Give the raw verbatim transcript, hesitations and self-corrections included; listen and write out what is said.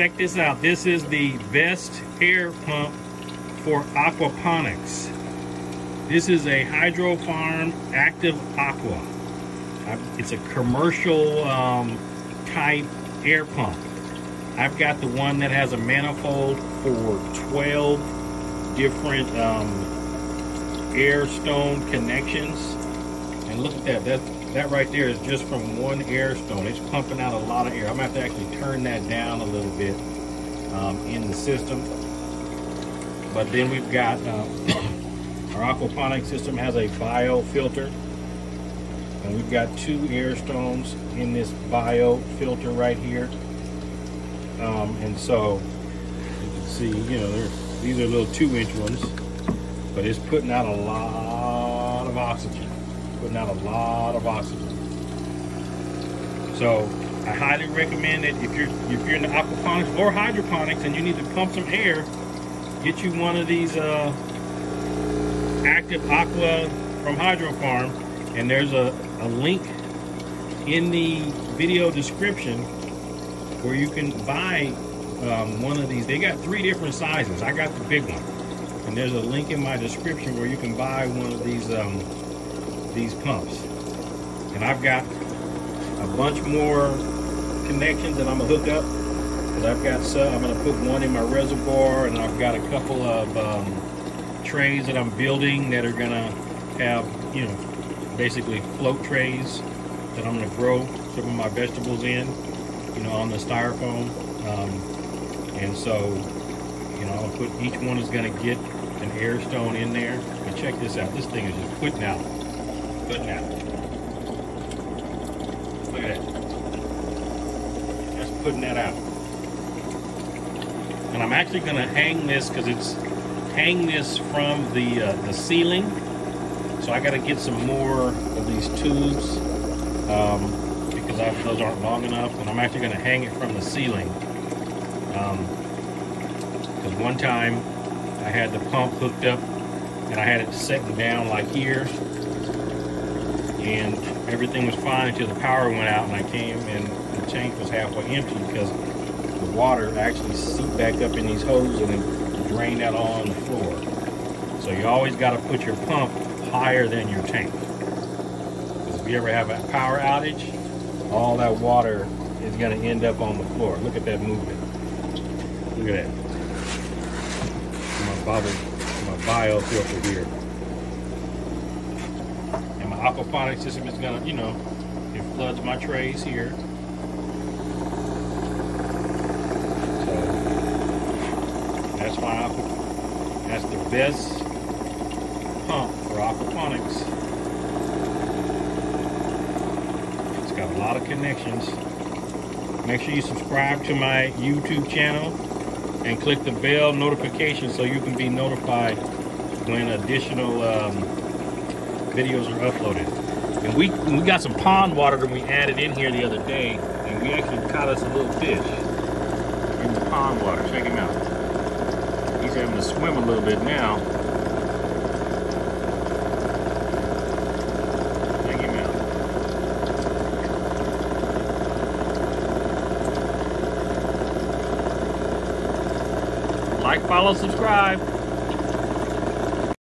check this out. This is the best air pump for aquaponics. This is a Hydrofarm Active Aqua. It's a commercial um, type air pump. I've got the one that has a manifold for twelve different um, air stone connections. And look at that, that, that right there is just from one air stone. It's pumping out a lot of air. I'm gonna have to actually turn that down a little bit um, in the system. But then we've got, um, our aquaponic system has a bio filter. And we've got two air stones in this bio filter right here. Um, and so you can see, you know, these are little two inch ones, but it's putting out a lot of oxygen. Putting out a lot of oxygen. So I highly recommend that if you're if you're into aquaponics or hydroponics and you need to pump some air, get you one of these uh, Active Aqua from Hydrofarm, and there's a, a link in the video description where you can buy um, one of these. They got three different sizes. I got the big one, and there's a link in my description where you can buy one of these um, these pumps. And I've got a bunch more connections that I'm gonna hook up, because I've got some. I'm gonna put one in my reservoir, and I've got a couple of um, trays that I'm building that are gonna have, you know, basically float trays that I'm gonna grow some of my vegetables in, you know, on the styrofoam. Um, and so, you know, I'll put, each one is gonna get an air stone in there. And check this out, this thing is just putting out Putting out. Look at that. Just putting that out. And I'm actually going to hang this, because it's hang this from the uh, the ceiling. So I got to get some more of these tubes um, because I, those aren't long enough. And I'm actually going to hang it from the ceiling. Because um, one time I had the pump hooked up and I had it set down like here. And everything was fine until the power went out, and I came and the tank was halfway empty because the water actually seeped back up in these hoses and it drained out all on the floor. So you always got to put your pump higher than your tank, because if you ever have a power outage, all that water is going to end up on the floor. Look at that movement. Look at that. My bobble, my bio filter here. Aquaponic system is gonna, you know, it floods my trays here. So that's my aqua, that's the best pump for aquaponics. It's got a lot of connections. Make sure you subscribe to my YouTube channel and click the bell notification so you can be notified when additional um, videos are uploaded. And we we got some pond water that we added in here the other day, and we actually caught us a little fish in the pond water. Check him out. He's having to swim a little bit now. Check him out. Like, follow, subscribe.